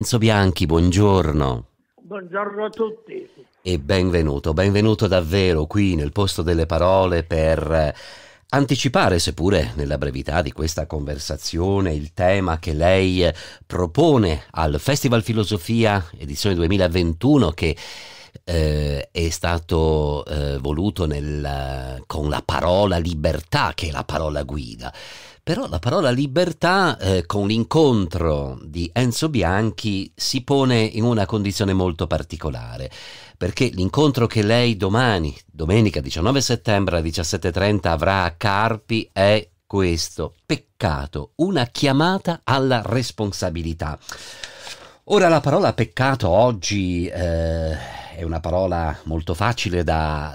Enzo Bianchi, buongiorno. Buongiorno a tutti. E benvenuto, benvenuto davvero qui nel posto delle parole per anticipare, seppure nella brevità di questa conversazione, il tema che lei propone al Festival Filosofia edizione 2021 che è stato voluto con la parola libertà, che è la parola guida. Però la parola libertà, con l'incontro di Enzo Bianchi, si pone in una condizione molto particolare, perché l'incontro che lei domani, domenica 19 settembre alle 17:30, avrà a Carpi è questo: peccato, una chiamata alla responsabilità. Ora, la parola peccato oggi è una parola molto facile da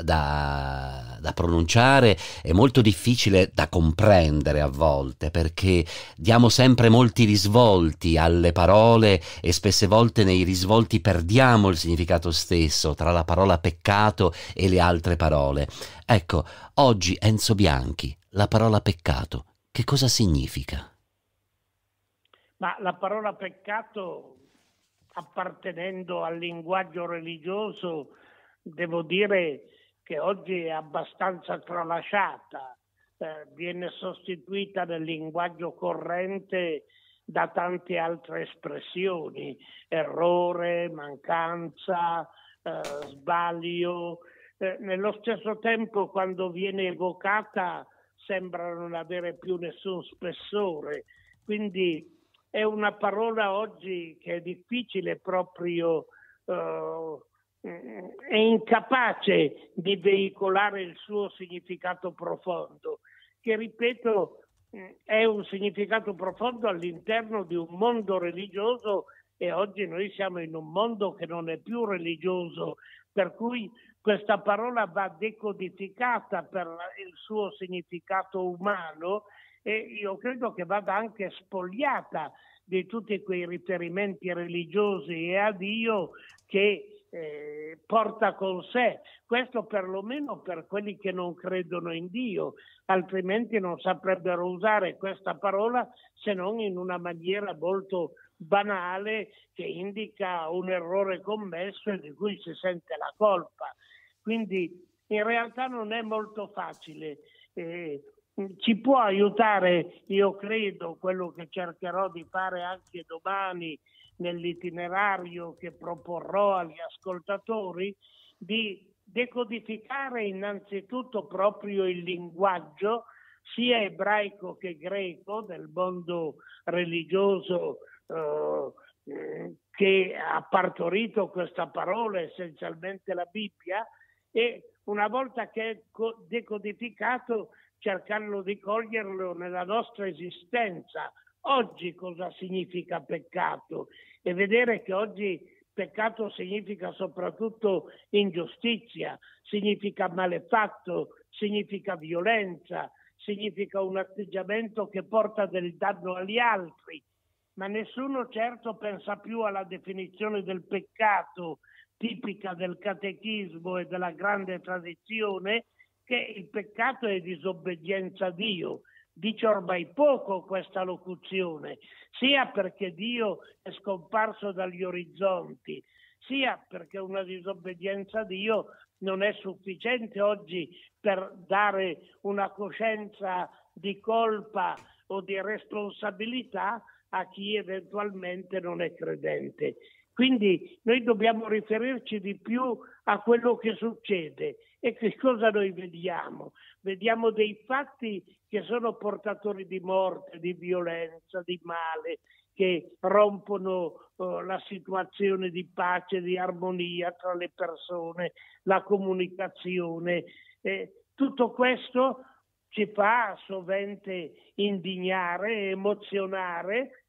pronunciare e molto difficile da comprendere a volte, perché diamo sempre molti risvolti alle parole e spesse volte nei risvolti perdiamo il significato stesso tra la parola peccato e le altre parole. Ecco, oggi Enzo Bianchi, la parola peccato, che cosa significa? Ma la parola peccato, appartenendo al linguaggio religioso, devo dire che oggi è abbastanza tralasciata, viene sostituita nel linguaggio corrente da tante altre espressioni: errore, mancanza, sbaglio. Nello stesso tempo, quando viene evocata, sembra non avere più nessun spessore. Quindi è una parola oggi che è difficile proprio, è incapace di veicolare il suo significato profondo, che, ripeto, è un significato profondo all'interno di un mondo religioso, e oggi noi siamo in un mondo che non è più religioso, per cui questa parola va decodificata per il suo significato umano, e io credo che vada anche spogliata di tutti quei riferimenti religiosi e a Dio che porta con sé. Questo perlomeno per quelli che non credono in Dio, altrimenti non saprebbero usare questa parola se non in una maniera molto banale che indica un errore commesso e di cui si sente la colpa. Quindi in realtà non è molto facile. Ci può aiutare, io credo, quello che cercherò di fare anche domani nell'itinerario che proporrò agli ascoltatori, di decodificare innanzitutto proprio il linguaggio sia ebraico che greco del mondo religioso che ha partorito questa parola, essenzialmente la Bibbia, e una volta che è decodificato cercarlo di coglierlo nella nostra esistenza. Oggi cosa significa peccato? E vedere che oggi peccato significa soprattutto ingiustizia, significa malefatto, significa violenza, significa un atteggiamento che porta del danno agli altri. Ma nessuno certo pensa più alla definizione del peccato, tipica del catechismo e della grande tradizione, che il peccato è disobbedienza a Dio. Dice ormai poco questa locuzione, sia perché Dio è scomparso dagli orizzonti, sia perché una disobbedienza a Dio non è sufficiente oggi per dare una coscienza di colpa o di responsabilità a chi eventualmente non è credente. Quindi noi dobbiamo riferirci di più a quello che succede. E che cosa noi vediamo? Vediamo dei fatti che sono portatori di morte, di violenza, di male, che rompono la situazione di pace, di armonia tra le persone, la comunicazione. Tutto questo ci fa sovente indignare, emozionare.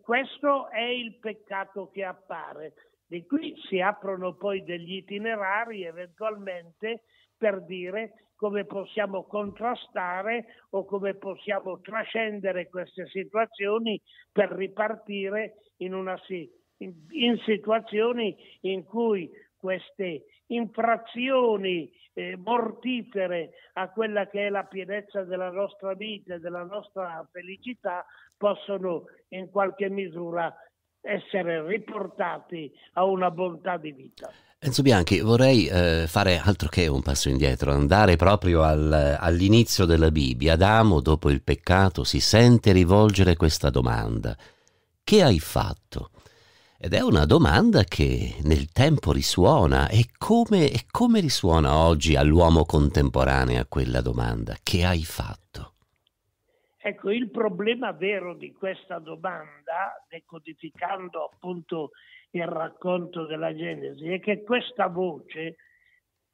Questo è il peccato che appare. Di qui si aprono poi degli itinerari eventualmente per dire come possiamo contrastare o come possiamo trascendere queste situazioni per ripartire in situazioni in cui queste infrazioni mortifere a quella che è la pienezza della nostra vita e della nostra felicità possono in qualche misura essere riportati a una bontà di vita. Enzo Bianchi, vorrei fare altro che un passo indietro, andare proprio all'inizio della Bibbia. Adamo, dopo il peccato, si sente rivolgere questa domanda: che hai fatto? Ed è una domanda che nel tempo risuona. E come risuona oggi all'uomo contemporaneo quella domanda? Che hai fatto? Ecco, il problema vero di questa domanda, decodificando appunto il racconto della Genesi, è che questa voce,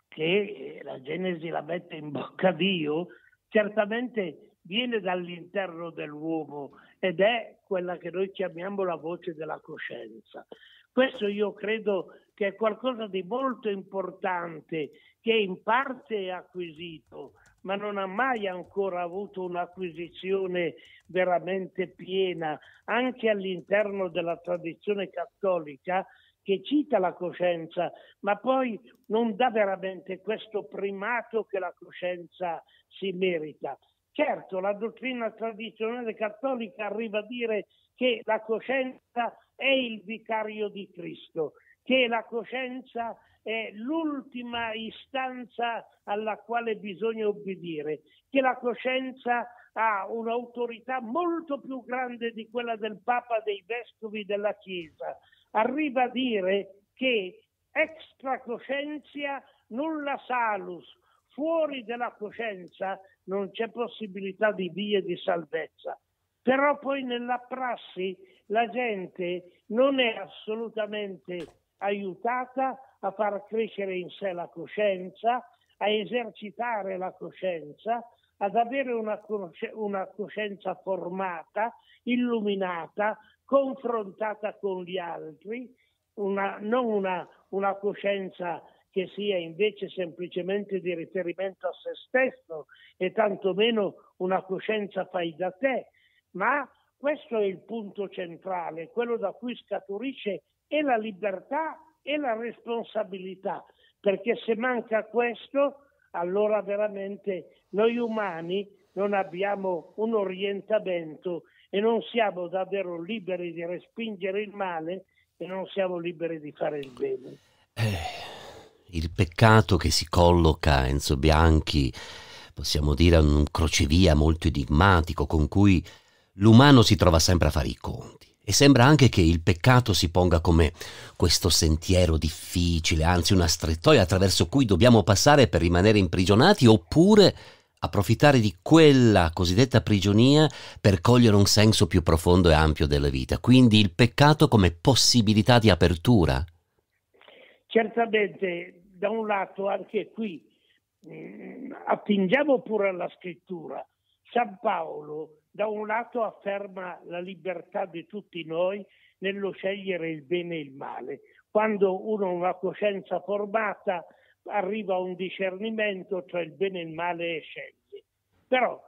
che la Genesi la mette in bocca a Dio, certamente viene dall'interno dell'uomo ed è quella che noi chiamiamo la voce della coscienza. Questo io credo che è qualcosa di molto importante, che in parte è acquisito, ma non ha mai ancora avuto un'acquisizione veramente piena, anche all'interno della tradizione cattolica, che cita la coscienza, ma poi non dà veramente questo primato che la coscienza si merita. Certo, la dottrina tradizionale cattolica arriva a dire che la coscienza è il vicario di Cristo, che la coscienza è l'ultima istanza alla quale bisogna obbedire, che la coscienza ha un'autorità molto più grande di quella del Papa, dei Vescovi, della Chiesa. Arriva a dire che extra coscientia nulla salus, fuori dalla coscienza non c'è possibilità di vie di salvezza. Però poi nella prassi la gente non è assolutamente aiutata a far crescere in sé la coscienza, a esercitare la coscienza, ad avere una coscienza formata, illuminata, confrontata con gli altri, non una coscienza che sia invece semplicemente di riferimento a se stesso e tantomeno una coscienza fai da te. Ma questo è il punto centrale, quello da cui scaturisce e la libertà e la responsabilità, perché se manca questo, allora veramente noi umani non abbiamo un orientamento e non siamo davvero liberi di respingere il male e non siamo liberi di fare il bene. Il peccato che si colloca, Enzo Bianchi, possiamo dire un crocevia molto enigmatico con cui l'umano si trova sempre a fare i conti. E sembra anche che il peccato si ponga come questo sentiero difficile, anzi una strettoia attraverso cui dobbiamo passare per rimanere imprigionati, oppure approfittare di quella cosiddetta prigionia per cogliere un senso più profondo e ampio della vita. Quindi il peccato come possibilità di apertura. Certamente, da un lato anche qui attingiamo pure alla scrittura. San Paolo da un lato afferma la libertà di tutti noi nello scegliere il bene e il male. Quando uno ha una coscienza formata arriva a un discernimento tra il bene e il male e sceglie. Però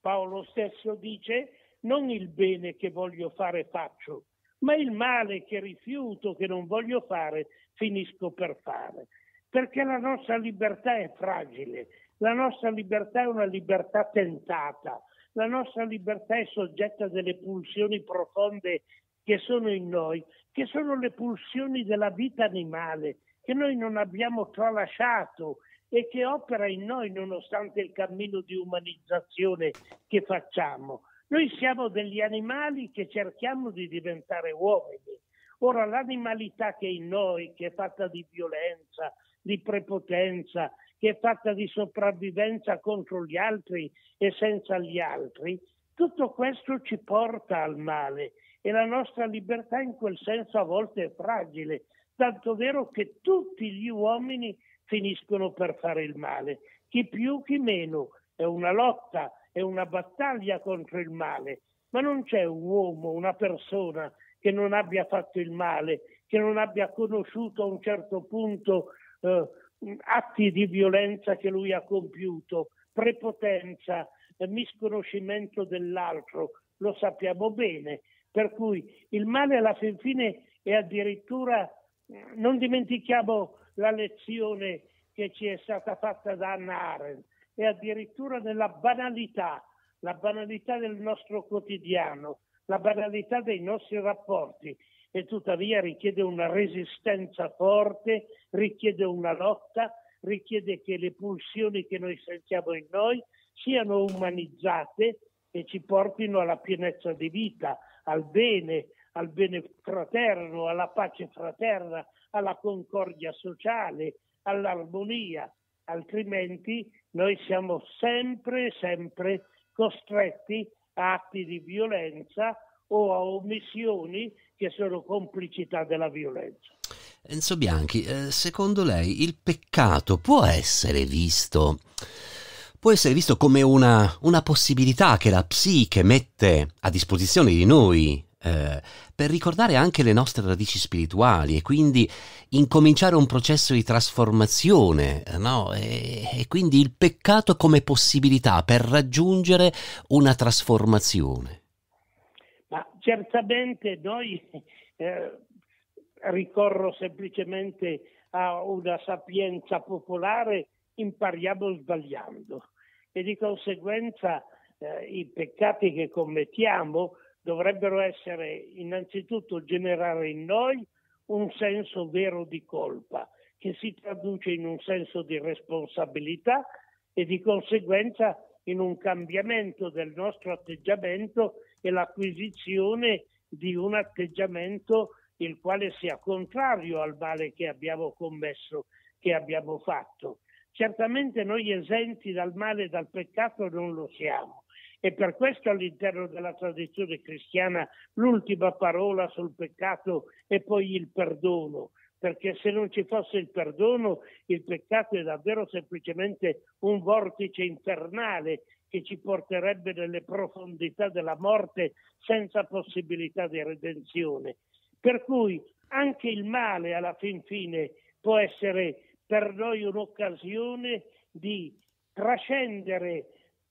Paolo stesso dice: non il bene che voglio fare faccio, ma il male che rifiuto, che non voglio fare, finisco per fare. Perché la nostra libertà è fragile. La nostra libertà è una libertà tentata, la nostra libertà è soggetta a delle pulsioni profonde che sono in noi, che sono le pulsioni della vita animale, che noi non abbiamo tralasciato e che opera in noi nonostante il cammino di umanizzazione che facciamo. Noi siamo degli animali che cerchiamo di diventare uomini. Ora, l'animalità che è in noi, che è fatta di violenza, di prepotenza, che è fatta di sopravvivenza contro gli altri e senza gli altri, tutto questo ci porta al male e la nostra libertà in quel senso a volte è fragile, tanto vero che tutti gli uomini finiscono per fare il male, chi più chi meno, è una lotta, è una battaglia contro il male, ma non c'è un uomo, una persona che non abbia fatto il male, che non abbia conosciuto a un certo punto atti di violenza che lui ha compiuto, prepotenza, misconoscimento dell'altro, lo sappiamo bene. Per cui il male alla fin fine è addirittura, non dimentichiamo la lezione che ci è stata fatta da Hannah Arendt, è addirittura nella banalità, la banalità del nostro quotidiano, la banalità dei nostri rapporti. che tuttavia richiede una resistenza forte, richiede una lotta, richiede che le pulsioni che noi sentiamo in noi siano umanizzate e ci portino alla pienezza di vita, al bene fraterno, alla pace fraterna, alla concordia sociale, all'armonia. Altrimenti noi siamo sempre costretti a atti di violenza o a omissioni che sono complicità della violenza. Enzo Bianchi, secondo lei il peccato può essere visto come una possibilità che la psiche mette a disposizione di noi per ricordare anche le nostre radici spirituali e quindi incominciare un processo di trasformazione, no? E quindi il peccato come possibilità per raggiungere una trasformazione? Ma certamente noi ricorro semplicemente a una sapienza popolare: impariamo sbagliando, e di conseguenza i peccati che commettiamo dovrebbero essere innanzitutto generare in noi un senso vero di colpa, che si traduce in un senso di responsabilità e di conseguenza in un cambiamento del nostro atteggiamento e l'acquisizione di un atteggiamento il quale sia contrario al male che abbiamo commesso, che abbiamo fatto. Certamente noi esenti dal male e dal peccato non lo siamo, e per questo all'interno della tradizione cristiana l'ultima parola sul peccato è poi il perdono, perché se non ci fosse il perdono il peccato è davvero semplicemente un vortice infernale che ci porterebbe nelle profondità della morte senza possibilità di redenzione. Per cui anche il male alla fin fine può essere per noi un'occasione di trascendere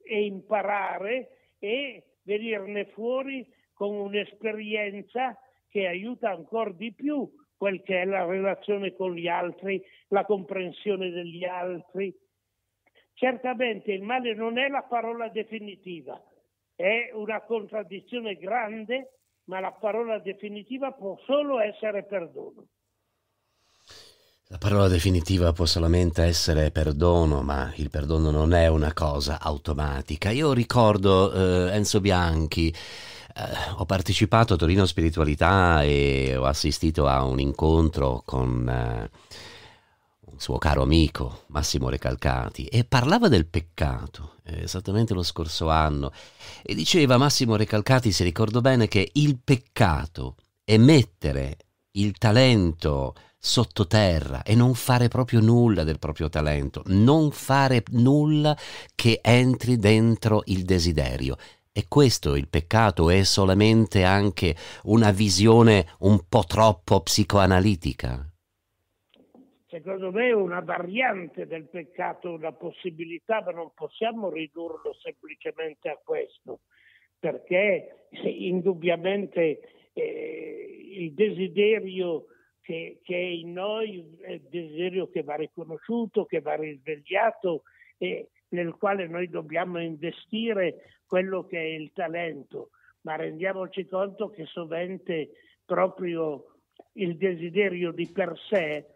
e imparare e venirne fuori con un'esperienza che aiuta ancora di più quel che è la relazione con gli altri, la comprensione degli altri. Certamente il male non è la parola definitiva, è una contraddizione grande, ma la parola definitiva può solo essere perdono. La parola definitiva può solamente essere perdono, ma il perdono non è una cosa automatica. Io ricordo Enzo Bianchi, ho partecipato a Torino Spiritualità e ho assistito a un incontro con un suo caro amico Massimo Recalcati, e parlava del peccato esattamente lo scorso anno, e diceva Massimo Recalcati, se ricordo bene, che il peccato è mettere il talento sottoterra e non fare proprio nulla del proprio talento, non fare nulla che entri dentro il desiderio. E questo il peccato è solamente anche una visione un po' troppo psicoanalitica? Secondo me è una variante del peccato, una possibilità, ma non possiamo ridurlo semplicemente a questo, perché indubbiamente il desiderio che è in noi è il desiderio che va riconosciuto, che va risvegliato, e nel quale noi dobbiamo investire quello che è il talento, ma rendiamoci conto che sovente proprio il desiderio di per sé,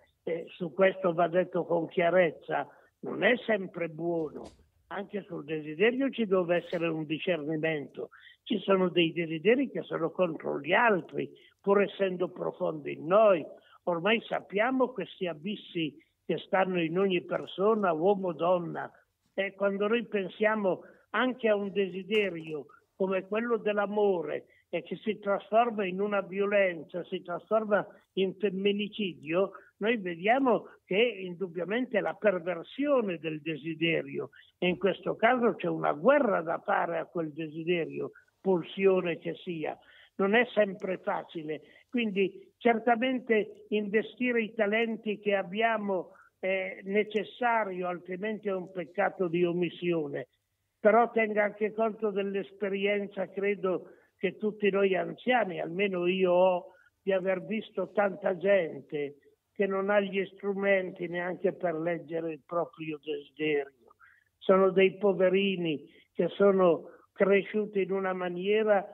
su questo va detto con chiarezza, non è sempre buono. Anche sul desiderio ci deve essere un discernimento. Ci sono dei desideri che sono contro gli altri, pur essendo profondi in noi. Ormai sappiamo questi abissi che stanno in ogni persona, uomo o donna, e quando noi pensiamo anche a un desiderio come quello dell'amore e che si trasforma in una violenza, si trasforma in femminicidio, noi vediamo che indubbiamente è la perversione del desiderio, e in questo caso c'è una guerra da fare a quel desiderio, pulsione che sia. Non è sempre facile, quindi certamente investire i talenti che abbiamo è necessario, altrimenti è un peccato di omissione. Però tenga anche conto dell'esperienza, credo, che tutti noi anziani, almeno io ho, di aver visto tanta gente che non ha gli strumenti neanche per leggere il proprio desiderio. Sono dei poverini che sono cresciuti in una maniera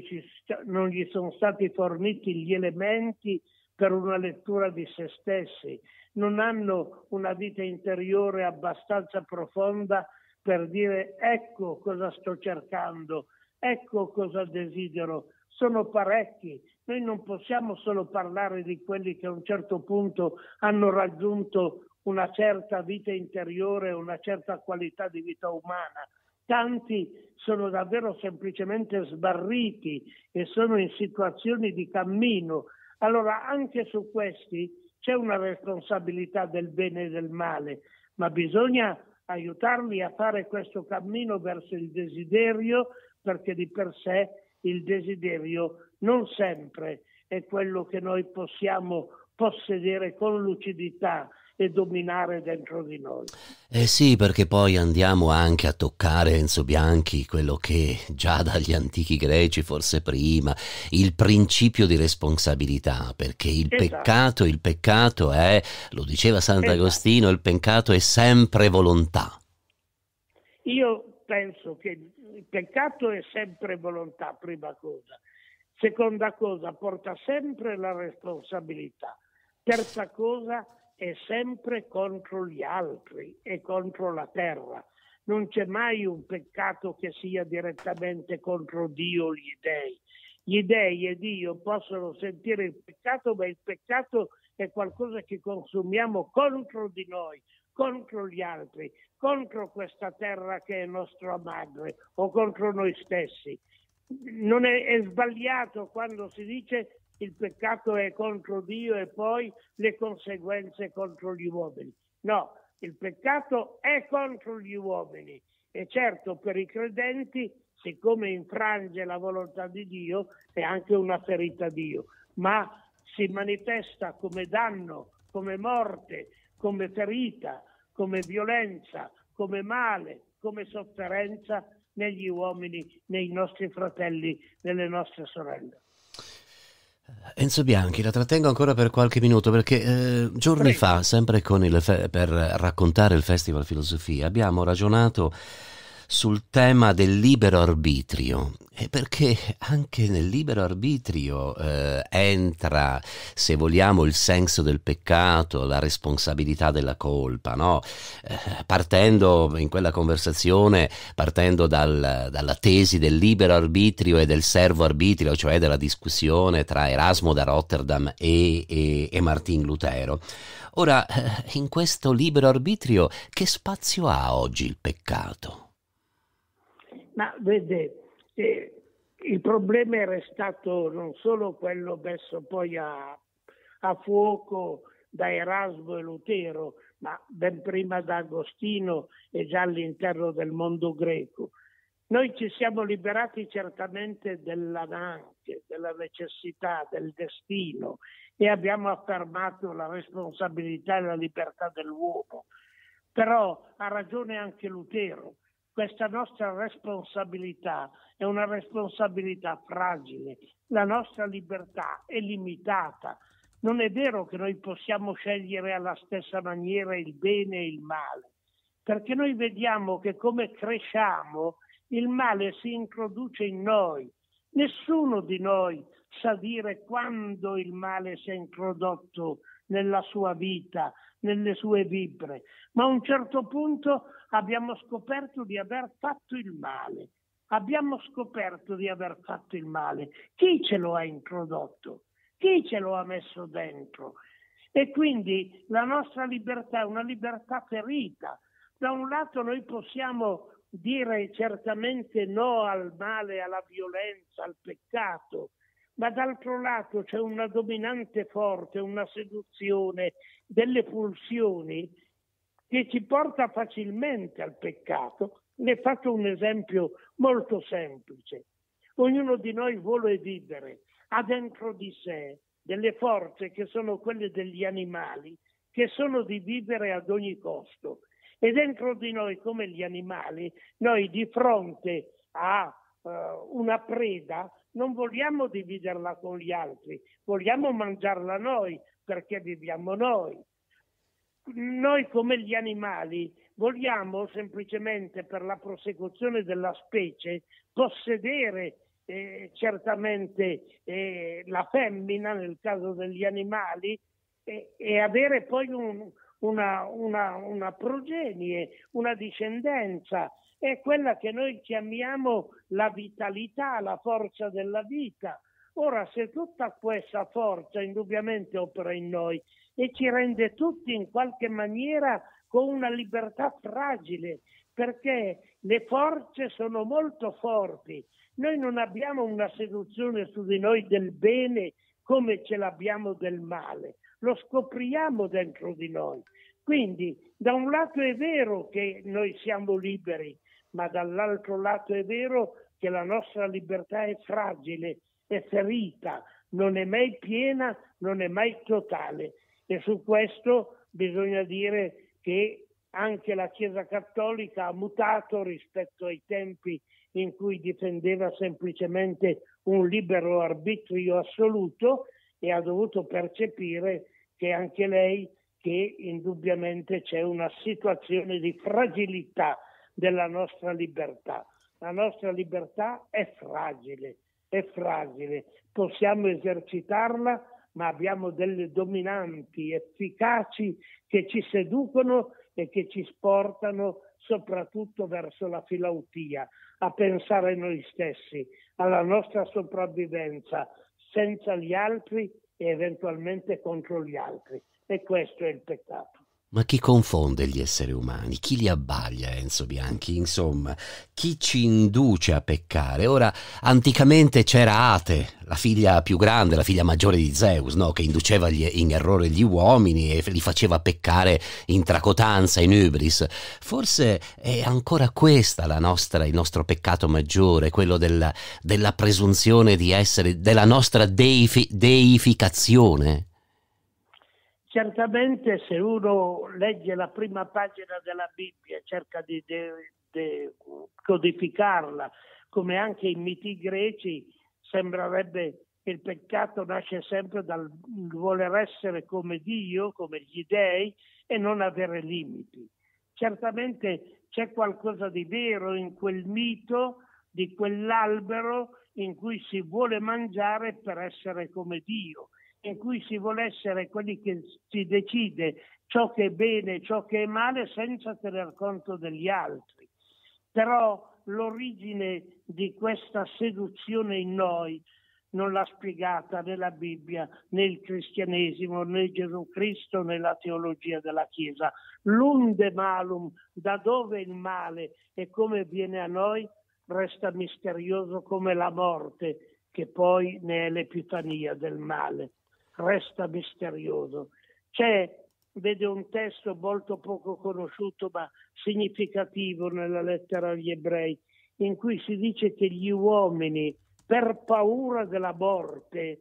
che non gli sono stati forniti gli elementi per una lettura di se stessi, non hanno una vita interiore abbastanza profonda per dire ecco cosa sto cercando, ecco cosa desidero. Sono parecchi. Noi non possiamo solo parlare di quelli che a un certo punto hanno raggiunto una certa vita interiore, una certa qualità di vita umana. Tanti sono davvero semplicemente sbarriti e sono in situazioni di cammino. Allora anche su questi c'è una responsabilità del bene e del male, ma bisogna aiutarli a fare questo cammino verso il desiderio, perché di per sé il desiderio non sempre è quello che noi possiamo possedere con lucidità e dominare dentro di noi. Eh sì, perché poi andiamo anche a toccare, Enzo Bianchi, quello che già dagli antichi greci, forse prima, il principio di responsabilità, perché il peccato, è, lo diceva Sant'Agostino, il peccato è sempre volontà. Io penso che il peccato è sempre volontà, prima cosa. Seconda cosa, porta sempre la responsabilità. Terza cosa, è sempre contro gli altri e contro la terra. Non c'è mai un peccato che sia direttamente contro Dio o gli dèi. Gli dèi e Dio possono sentire il peccato, ma il peccato è qualcosa che consumiamo contro di noi, contro gli altri, contro questa terra che è nostra madre o contro noi stessi. Non è sbagliato quando si dice il peccato è contro Dio e poi le conseguenze contro gli uomini. No, il peccato è contro gli uomini e certo per i credenti, siccome infrange la volontà di Dio, è anche una ferita a Dio, ma si manifesta come danno, come morte, come ferita, come violenza, come male, come sofferenza negli uomini, nei nostri fratelli, nelle nostre sorelle. Enzo Bianchi, la trattengo ancora per qualche minuto perché giorni fa, sempre con per raccontare il Festival Filosofia, abbiamo ragionato sul tema del libero arbitrio, perché anche nel libero arbitrio entra, se vogliamo, il senso del peccato, la responsabilità della colpa, no? Partendo in quella conversazione, dalla tesi del libero arbitrio e del servo arbitrio, cioè della discussione tra Erasmo da Rotterdam e Martin Lutero. Ora, in questo libero arbitrio che spazio ha oggi il peccato? Ma vede, il problema era stato non solo quello messo poi a fuoco da Erasmo e Lutero, ma ben prima da Agostino e già all'interno del mondo greco. Noi ci siamo liberati certamente dell'ananche, della necessità, del destino e abbiamo affermato la responsabilità e la libertà dell'uomo. Però ha ragione anche Lutero. Questa nostra responsabilità è una responsabilità fragile, la nostra libertà è limitata. Non è vero che noi possiamo scegliere alla stessa maniera il bene e il male, perché noi vediamo che come cresciamo il male si introduce in noi. Nessuno di noi sa dire quando il male si è introdotto nella sua vita, nelle sue vibre, ma a un certo punto abbiamo scoperto di aver fatto il male. Chi ce lo ha introdotto? Chi ce lo ha messo dentro? E quindi la nostra libertà è una libertà ferita. Da un lato noi possiamo dire certamente no al male, alla violenza, al peccato, ma d'altro lato c'è una dominante forte, una seduzione delle pulsioni che ci porta facilmente al peccato. Ne faccio un esempio molto semplice. Ognuno di noi vuole vivere, ha dentro di sé delle forze che sono quelle degli animali, che sono di vivere ad ogni costo. E dentro di noi, come gli animali, noi di fronte a una preda non vogliamo dividerla con gli altri, vogliamo mangiarla noi perché viviamo noi. Noi come gli animali vogliamo semplicemente per la prosecuzione della specie possedere certamente la femmina nel caso degli animali, e avere poi una progenie, una discendenza. È quella che noi chiamiamo la vitalità, la forza della vita. Ora, se tutta questa forza indubbiamente opera in noi e ci rende tutti in qualche maniera con una libertà fragile, perché le forze sono molto forti. Noi non abbiamo una seduzione su di noi del bene come ce l'abbiamo del male, lo scopriamo dentro di noi. Quindi da un lato è vero che noi siamo liberi, ma dall'altro lato è vero che la nostra libertà è fragile, è ferita, non è mai piena, non è mai totale. E su questo bisogna dire che anche la Chiesa Cattolica ha mutato rispetto ai tempi in cui difendeva semplicemente un libero arbitrio assoluto, e ha dovuto percepire che anche lei, che indubbiamente c'è una situazione di fragilità della nostra libertà. La nostra libertà è fragile, è fragile. Possiamo esercitarla, ma abbiamo delle dominanti efficaci che ci seducono e che ci sportano soprattutto verso la filautia, a pensare a noi stessi, alla nostra sopravvivenza, senza gli altri e eventualmente contro gli altri. E questo è il peccato. Ma chi confonde gli esseri umani? Chi li abbaglia, Enzo Bianchi? Insomma, chi ci induce a peccare? Ora, anticamente c'era Ate, la figlia più grande, la figlia maggiore di Zeus, no? Che induceva in errore gli uomini e li faceva peccare in tracotanza, in hubris. Forse è ancora questa il nostro peccato maggiore, quello della presunzione di essere, della nostra deificazione. Certamente, se uno legge la prima pagina della Bibbia e cerca di codificarla, come anche i miti greci, sembrerebbe che il peccato nasce sempre dal voler essere come Dio, come gli dei, e non avere limiti. Certamente c'è qualcosa di vero in quel mito, di quell'albero in cui si vuole mangiare per essere come Dio, in cui si vuole essere quelli che si decide ciò che è bene, ciò che è male, senza tener conto degli altri. Però l'origine di questa seduzione in noi non l'ha spiegata né la Bibbia, né il cristianesimo, né Gesù Cristo, né la teologia della Chiesa. L'unde malum, da dove il male e come viene a noi, resta misterioso come la morte, che poi ne è l'epifania del male. Resta misterioso. Vede un testo molto poco conosciuto ma significativo nella lettera agli Ebrei, in cui si dice che gli uomini, per paura della morte,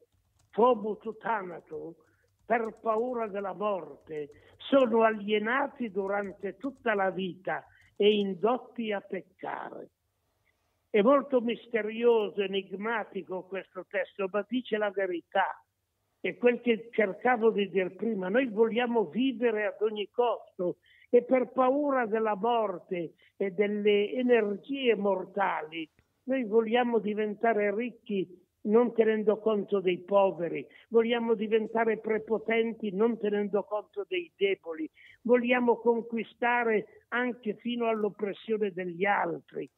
per paura della morte, sono alienati durante tutta la vita e indotti a peccare. È molto misterioso, enigmatico questo testo, ma dice la verità. È quel che cercavo di dire prima: noi vogliamo vivere ad ogni costo e per paura della morte e delle energie mortali noi vogliamo diventare ricchi non tenendo conto dei poveri, vogliamo diventare prepotenti non tenendo conto dei deboli, vogliamo conquistare anche fino all'oppressione degli altri,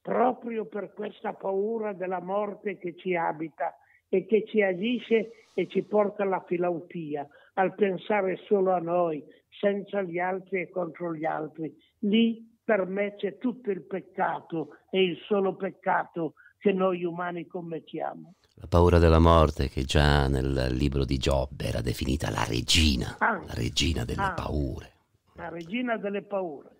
proprio per questa paura della morte che ci abita e che ci agisce e ci porta alla filautia, al pensare solo a noi, senza gli altri e contro gli altri. Lì per me c'è tutto il peccato, e il solo peccato che noi umani commettiamo. La paura della morte, che già nel libro di Giobbe era definita la regina delle paure. La regina delle paure.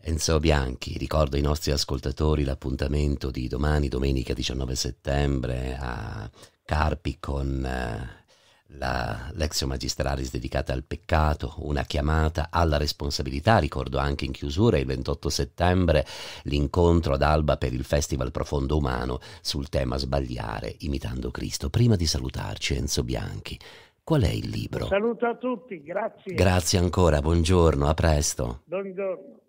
Enzo Bianchi, ricordo ai nostri ascoltatori l'appuntamento di domani, domenica 19 settembre, a Carpi con la Lectio Magistralis dedicata al peccato, una chiamata alla responsabilità. Ricordo anche in chiusura il 28 settembre l'incontro ad Alba per il Festival Profondo Umano sul tema Sbagliare imitando Cristo. Prima di salutarci, Enzo Bianchi, qual è il libro? Saluto a tutti, grazie. Grazie ancora, buongiorno, a presto. Buongiorno.